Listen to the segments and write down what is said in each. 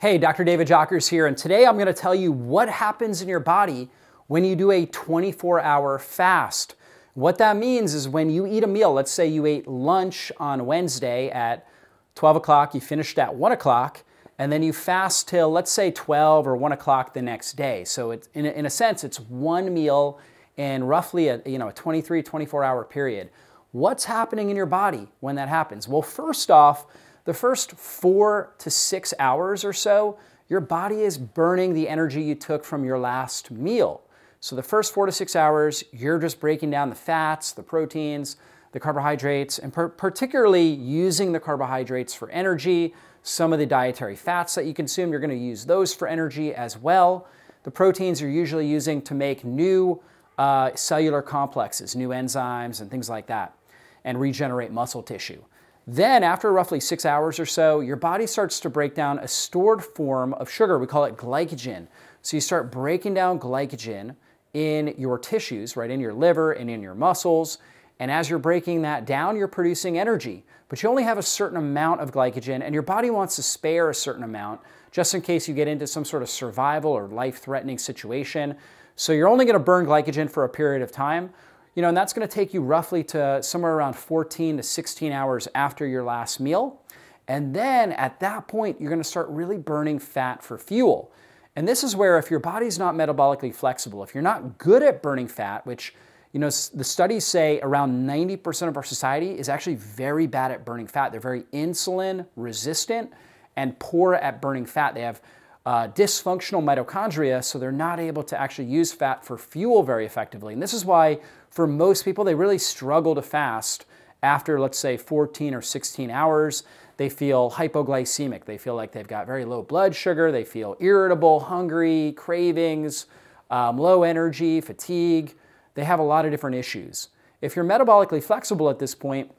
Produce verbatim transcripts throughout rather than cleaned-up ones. Hey, Doctor David Jockers here, and today I'm going to tell you what happens in your body when you do a twenty-four hour fast. What that means is when you eat a meal, let's say you ate lunch on Wednesday at twelve o'clock, you finished at one o'clock, and then you fast till, let's say, twelve or one o'clock the next day. So it's, in, a, in a sense, it's one meal in roughly a, you know, a twenty-three, twenty-four hour period. What's happening in your body when that happens? Well, first off, the first four to six hours or so, your body is burning the energy you took from your last meal. So the first four to six hours, you're just breaking down the fats, the proteins, the carbohydrates, and per particularly using the carbohydrates for energy. Some of the dietary fats that you consume, you're going to use those for energy as well. The proteins you're usually using to make new uh, cellular complexes, new enzymes and things like that, and regenerate muscle tissue. Then after roughly six hours or so, your body starts to break down a stored form of sugar. We call it glycogen. So you start breaking down glycogen in your tissues, right, in your liver and in your muscles. And as you're breaking that down, you're producing energy. But you only have a certain amount of glycogen, and your body wants to spare a certain amount just in case you get into some sort of survival or life-threatening situation. So you're only going to burn glycogen for a period of time. You know, and that's going to take you roughly to somewhere around fourteen to sixteen hours after your last meal. And then at that point, you're going to start really burning fat for fuel. And this is where if your body's not metabolically flexible, if you're not good at burning fat, which, you know, the studies say around ninety percent of our society is actually very bad at burning fat. They're very insulin resistant and poor at burning fat. They have Uh, dysfunctional mitochondria, so they're not able to actually use fat for fuel very effectively. And this is why for most people, they really struggle to fast after, let's say, fourteen or sixteen hours. They feel hypoglycemic. They feel like they've got very low blood sugar. They feel irritable, hungry, cravings, um, low energy, fatigue. They have a lot of different issues. If you're metabolically flexible at this point,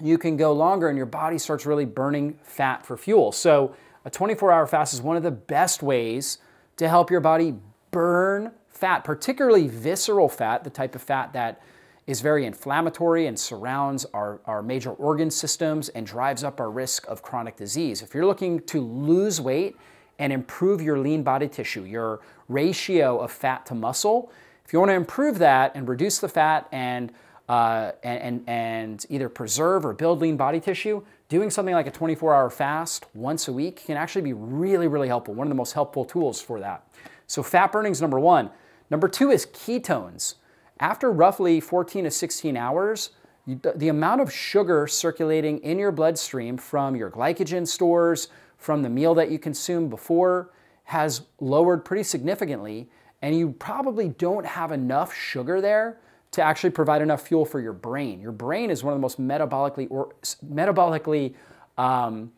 you can go longer and your body starts really burning fat for fuel. So a twenty-four hour fast is one of the best ways to help your body burn fat, particularly visceral fat, the type of fat that is very inflammatory and surrounds our, our major organ systems and drives up our risk of chronic disease. If you're looking to lose weight and improve your lean body tissue, your ratio of fat to muscle, if you want to improve that and reduce the fat and Uh, and, and either preserve or build lean body tissue, doing something like a twenty-four hour fast once a week can actually be really, really helpful. One of the most helpful tools for that. So fat burning is number one. Number two is ketones. After roughly fourteen to sixteen hours, you, the amount of sugar circulating in your bloodstream from your glycogen stores, from the meal that you consumed before, has lowered pretty significantly, and you probably don't have enough sugar there to actually provide enough fuel for your brain. Your brain is one of the most metabolically or, metabolically um,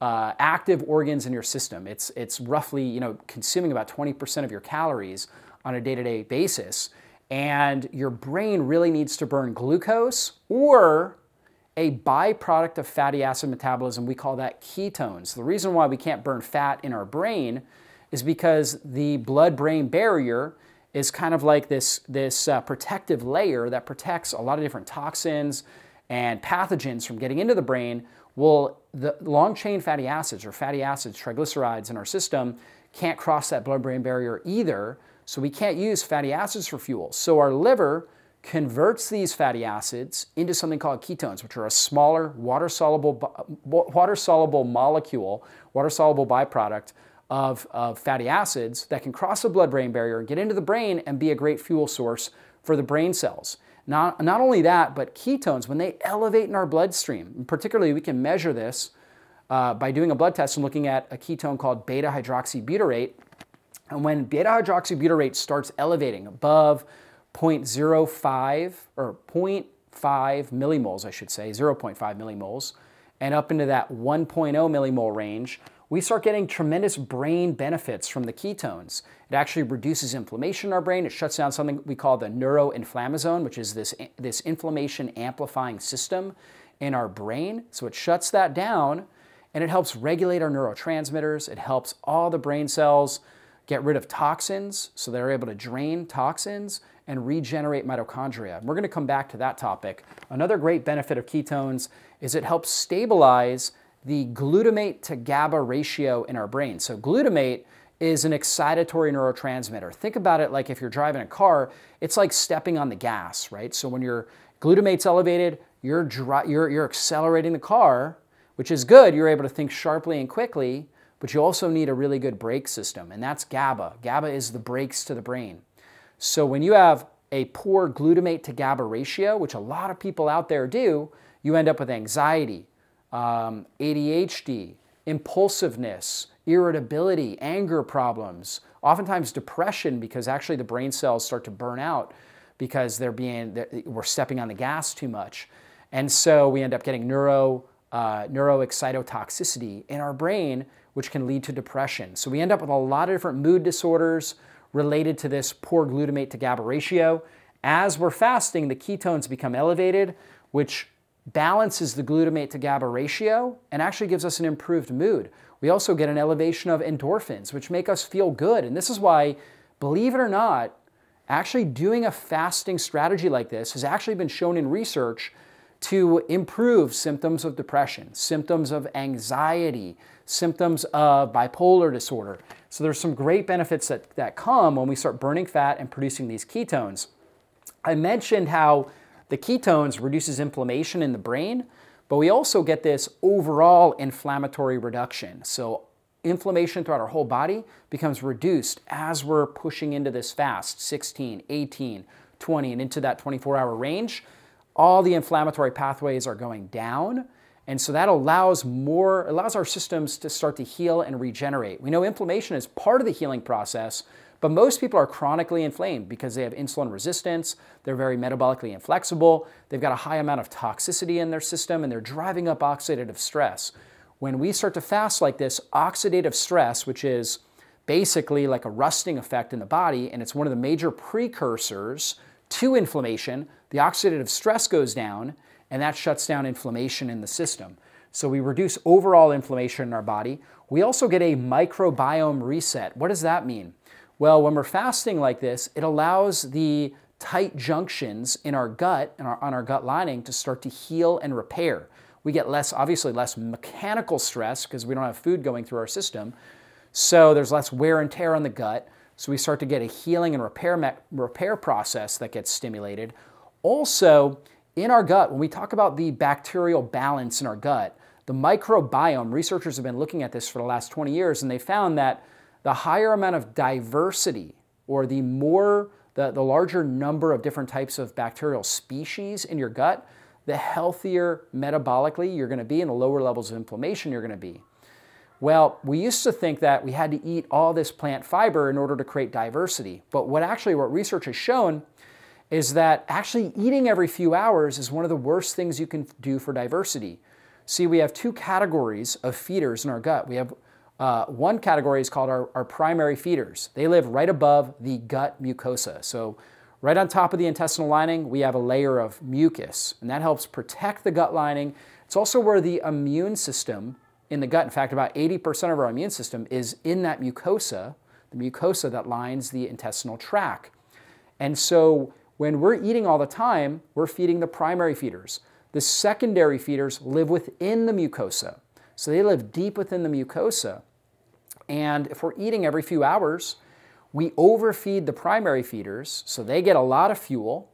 uh, active organs in your system. It's, it's roughly, you know, consuming about twenty percent of your calories on a day-to-day basis. And your brain really needs to burn glucose or a byproduct of fatty acid metabolism. We call that ketones. The reason why we can't burn fat in our brain is because the blood-brain barrier is kind of like this, this uh, protective layer that protects a lot of different toxins and pathogens from getting into the brain. Well, the long-chain fatty acids or fatty acids, triglycerides in our system can't cross that blood-brain barrier either, so we can't use fatty acids for fuel. So our liver converts these fatty acids into something called ketones, which are a smaller water-soluble, water-soluble molecule, water-soluble byproduct Of, of fatty acids that can cross the blood-brain barrier and get into the brain and be a great fuel source for the brain cells. Not, not only that, but ketones, when they elevate in our bloodstream, and particularly we can measure this uh, by doing a blood test and looking at a ketone called beta-hydroxybutyrate. And when beta-hydroxybutyrate starts elevating above zero point zero five or zero point five millimoles, I should say, zero point five millimoles, and up into that one point zero millimole range, we start getting tremendous brain benefits from the ketones. It actually reduces inflammation in our brain. It shuts down something we call the neuroinflammasome, which is this, this inflammation amplifying system in our brain. So it shuts that down, and it helps regulate our neurotransmitters. It helps all the brain cells get rid of toxins, so they're able to drain toxins and regenerate mitochondria. And we're going to come back to that topic. Another great benefit of ketones is it helps stabilize the glutamate to GABA ratio in our brain. So glutamate is an excitatory neurotransmitter. Think about it like if you're driving a car, it's like stepping on the gas, right? So when your glutamate's elevated, you're, dry, you're, you're accelerating the car, which is good. You're able to think sharply and quickly, but you also need a really good brake system, and that's GABA. GABA is the brakes to the brain. So when you have a poor glutamate to GABA ratio, which a lot of people out there do, you end up with anxiety, um, A D H D, impulsiveness, irritability, anger problems, oftentimes depression, because actually the brain cells start to burn out because they're being, they're, we're stepping on the gas too much. And so we end up getting neuro, uh, neuroexcitotoxicity in our brain, which can lead to depression. So we end up with a lot of different mood disorders related to this poor glutamate to GABA ratio. As we're fasting, the ketones become elevated, which balances the glutamate to GABA ratio and actually gives us an improved mood. We also get an elevation of endorphins, which make us feel good. And this is why, believe it or not, actually doing a fasting strategy like this has actually been shown in research to improve symptoms of depression, symptoms of anxiety, symptoms of bipolar disorder. So there's some great benefits that, that come when we start burning fat and producing these ketones. I mentioned how the ketones reduces inflammation in the brain, but we also get this overall inflammatory reduction. So inflammation throughout our whole body becomes reduced as we're pushing into this fast, sixteen, eighteen, twenty, and into that twenty-four hour range. All the inflammatory pathways are going down, and so that allows more, allows our systems to start to heal and regenerate. We know inflammation is part of the healing process, but most people are chronically inflamed because they have insulin resistance, they're very metabolically inflexible, they've got a high amount of toxicity in their system, and they're driving up oxidative stress. When we start to fast like this, oxidative stress, which is basically like a rusting effect in the body, and it's one of the major precursors to inflammation, the oxidative stress goes down, and that shuts down inflammation in the system. So we reduce overall inflammation in our body. We also get a microbiome reset. What does that mean? Well, when we're fasting like this, it allows the tight junctions in our gut and on our gut lining to start to heal and repair. We get less, obviously less mechanical stress because we don't have food going through our system. So there's less wear and tear on the gut. So we start to get a healing and repair, repair process that gets stimulated. Also, in our gut, when we talk about the bacterial balance in our gut, the microbiome, researchers have been looking at this for the last twenty years, and they found that the higher amount of diversity, or the more, the, the larger number of different types of bacterial species in your gut, the healthier metabolically you're going to be and the lower levels of inflammation you're going to be. Well, we used to think that we had to eat all this plant fiber in order to create diversity. But what actually, what research has shown is that actually eating every few hours is one of the worst things you can do for diversity. See, we have two categories of feeders in our gut. We have uh, one category is called our, our primary feeders. They live right above the gut mucosa. So right on top of the intestinal lining, we have a layer of mucus, and that helps protect the gut lining. It's also where the immune system in the gut, in fact, about eighty percent of our immune system is in that mucosa, the mucosa that lines the intestinal tract. And so when we're eating all the time, we're feeding the primary feeders. The secondary feeders live within the mucosa. So they live deep within the mucosa. And if we're eating every few hours, we overfeed the primary feeders, so they get a lot of fuel,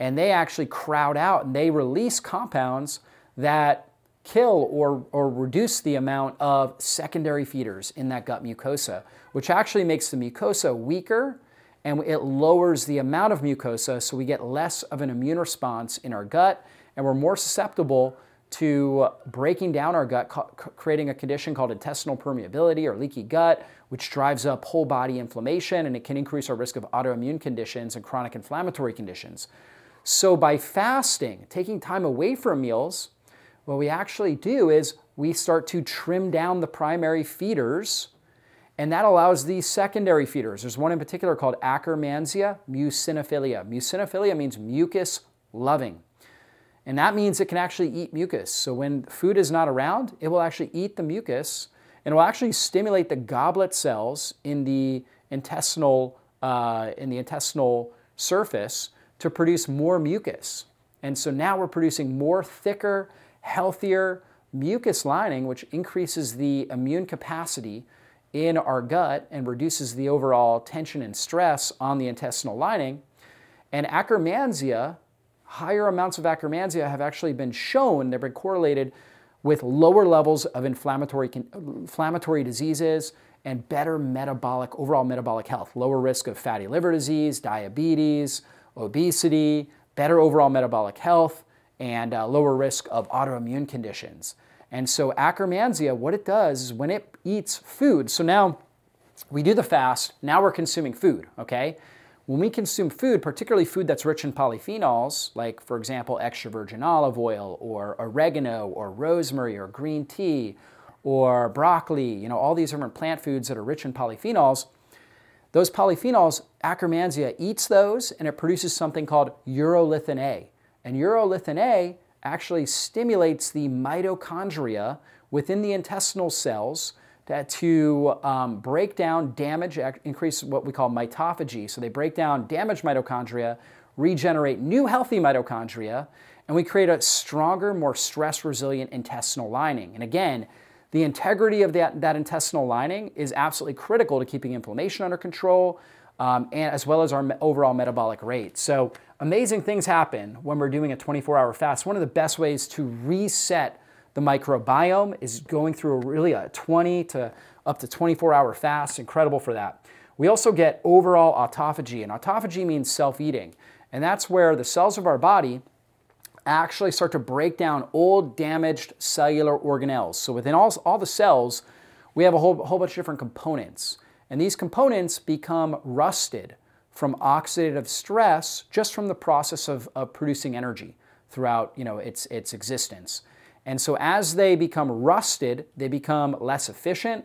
and they actually crowd out and they release compounds that kill or, or reduce the amount of secondary feeders in that gut mucosa, which actually makes the mucosa weaker, and it lowers the amount of mucosa, so we get less of an immune response in our gut, and we're more susceptible to breaking down our gut, creating a condition called intestinal permeability or leaky gut, which drives up whole body inflammation, and it can increase our risk of autoimmune conditions and chronic inflammatory conditions. So by fasting, taking time away from meals, what we actually do is we start to trim down the primary feeders, and that allows the secondary feeders. There's one in particular called Akkermansia muciniphila. Mucinophilia means mucus loving, and that means it can actually eat mucus. So when food is not around, it will actually eat the mucus, and it will actually stimulate the goblet cells in the intestinal, uh, in the intestinal surface to produce more mucus. And so now we're producing more thicker, healthier, mucus lining, which increases the immune capacity in our gut and reduces the overall tension and stress on the intestinal lining. And Akkermansia, higher amounts of Akkermansia have actually been shown, they've been correlated with lower levels of inflammatory, inflammatory diseases and better metabolic, overall metabolic health, lower risk of fatty liver disease, diabetes, obesity, better overall metabolic health, and uh, lower risk of autoimmune conditions. And so Akkermansia, what it does is when it eats food, so now we do the fast, now we're consuming food, okay? When we consume food, particularly food that's rich in polyphenols, like for example, extra virgin olive oil or oregano or rosemary or green tea or broccoli, you know, all these different plant foods that are rich in polyphenols, those polyphenols, Akkermansia eats those and it produces something called urolithin A. And urolithin A actually stimulates the mitochondria within the intestinal cells to um, break down damage, increase what we call mitophagy. So they break down damaged mitochondria, regenerate new healthy mitochondria, and we create a stronger, more stress-resilient intestinal lining. And again, the integrity of that, that intestinal lining is absolutely critical to keeping inflammation under control, um, and as well as our overall metabolic rate. So amazing things happen when we're doing a twenty-four hour fast. One of the best ways to reset the microbiome is going through a really a twenty to up to twenty-four hour fast, incredible for that. We also get overall autophagy, and autophagy means self-eating. And that's where the cells of our body actually start to break down old damaged cellular organelles. So within all, all the cells, we have a whole, whole bunch of different components. And these components become rusted from oxidative stress just from the process of, of producing energy throughout, you know, its, its existence. And so as they become rusted, they become less efficient,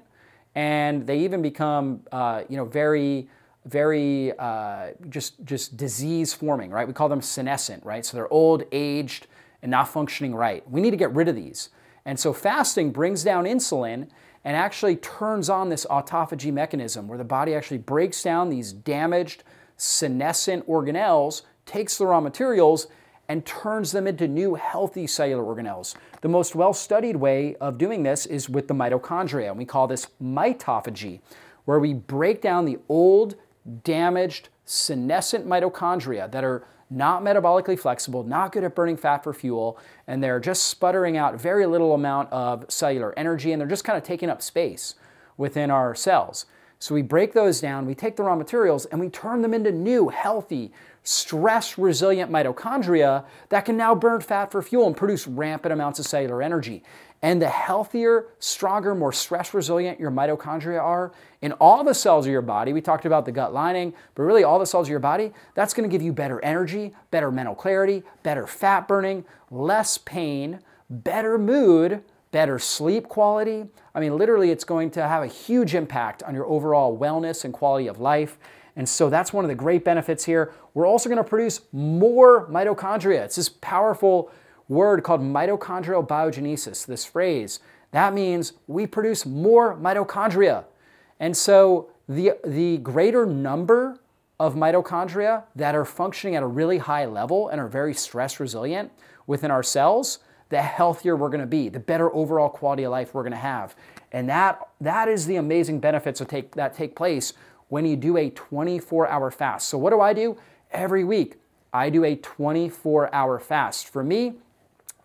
and they even become, uh, you know, very, very uh, just just disease-forming, right? We call them senescent, right? So they're old, aged, and not functioning right. We need to get rid of these. And so fasting brings down insulin and actually turns on this autophagy mechanism where the body actually breaks down these damaged, senescent organelles, takes the raw materials, and turns them into new healthy cellular organelles. The most well-studied way of doing this is with the mitochondria, and we call this mitophagy, where we break down the old, damaged, senescent mitochondria that are not metabolically flexible, not good at burning fat for fuel, and they're just sputtering out very little amount of cellular energy, and they're just kind of taking up space within our cells. So we break those down, we take the raw materials, and we turn them into new, healthy, stress-resilient mitochondria that can now burn fat for fuel and produce rampant amounts of cellular energy. And the healthier, stronger, more stress-resilient your mitochondria are in all the cells of your body, we talked about the gut lining, but really all the cells of your body, that's going to give you better energy, better mental clarity, better fat burning, less pain, better mood, better sleep quality. I mean, literally it's going to have a huge impact on your overall wellness and quality of life. And so that's one of the great benefits here. We're also going to produce more mitochondria. It's this powerful word called mitochondrial biogenesis, this phrase. That means we produce more mitochondria. And so the, the greater number of mitochondria that are functioning at a really high level and are very stress resilient within our cells, the healthier we're gonna be, the better overall quality of life we're gonna have. And that, that is the amazing benefits that take, that take place when you do a twenty-four hour fast. So what do I do? Every week, I do a twenty-four hour fast. For me,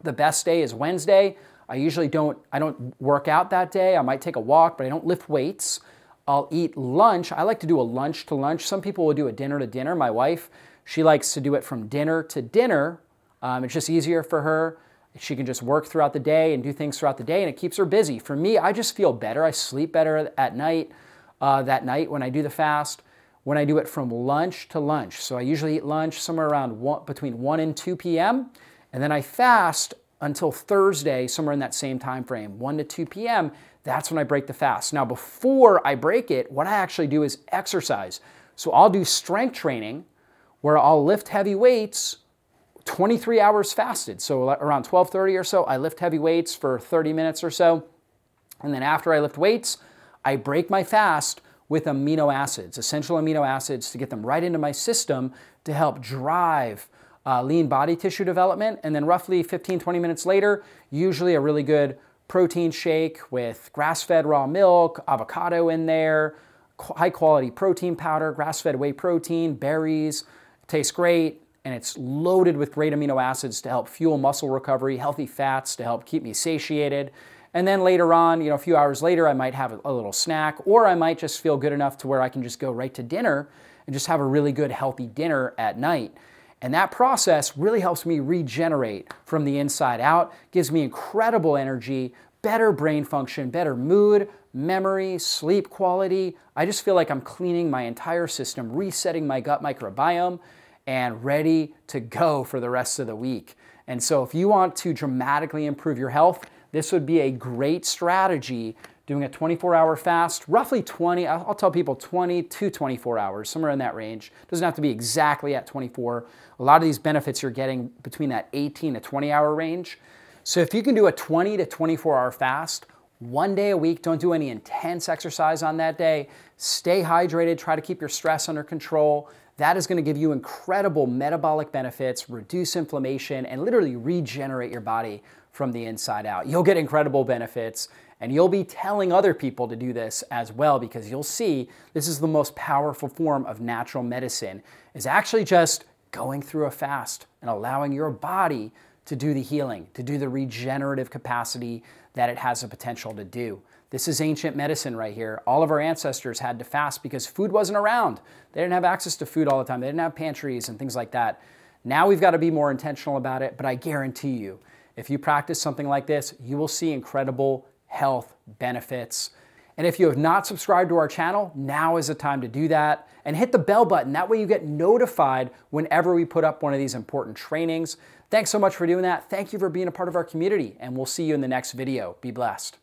the best day is Wednesday. I usually don't, I don't work out that day. I might take a walk, but I don't lift weights. I'll eat lunch. I like to do a lunch to lunch. Some people will do a dinner to dinner. My wife, she likes to do it from dinner to dinner. Um, it's just easier for her. She can just work throughout the day and do things throughout the day, and it keeps her busy. For me, I just feel better. I sleep better at night, uh, that night when I do the fast, when I do it from lunch to lunch. So I usually eat lunch somewhere around one, between one and two p m, and then I fast until Thursday, somewhere in that same time frame, one to two p m That's when I break the fast. Now, before I break it, what I actually do is exercise. So I'll do strength training where I'll lift heavy weights twenty-three hours fasted, so around twelve thirty or so, I lift heavy weights for thirty minutes or so, and then after I lift weights, I break my fast with amino acids, essential amino acids, to get them right into my system to help drive uh, lean body tissue development, and then roughly fifteen, twenty minutes later, usually a really good protein shake with grass-fed raw milk, avocado in there, high-quality protein powder, grass-fed whey protein, berries. It tastes great, and it's loaded with great amino acids to help fuel muscle recovery, healthy fats to help keep me satiated. And then later on, you know, a few hours later, I might have a little snack, or I might just feel good enough to where I can just go right to dinner and just have a really good, healthy dinner at night. And that process really helps me regenerate from the inside out, gives me incredible energy, better brain function, better mood, memory, sleep quality. I just feel like I'm cleaning my entire system, resetting my gut microbiome, and ready to go for the rest of the week. And so if you want to dramatically improve your health, this would be a great strategy, doing a twenty-four hour fast, roughly twenty, I'll tell people twenty to twenty-four hours, somewhere in that range. Doesn't have to be exactly at twenty-four. A lot of these benefits you're getting between that eighteen to twenty hour range. So if you can do a twenty to twenty-four hour fast, one day a week, don't do any intense exercise on that day, stay hydrated, try to keep your stress under control. That is going to give you incredible metabolic benefits, reduce inflammation, and literally regenerate your body from the inside out. You'll get incredible benefits, and you'll be telling other people to do this as well, because you'll see this is the most powerful form of natural medicine, is actually just going through a fast and allowing your body to do the healing, to do the regenerative capacity that it has the potential to do. This is ancient medicine right here. All of our ancestors had to fast because food wasn't around. They didn't have access to food all the time. They didn't have pantries and things like that. Now we've got to be more intentional about it, but I guarantee you, if you practice something like this, you will see incredible health benefits. And if you have not subscribed to our channel, now is the time to do that. And hit the bell button. That way you get notified whenever we put up one of these important trainings. Thanks so much for doing that. Thank you for being a part of our community, and we'll see you in the next video. Be blessed.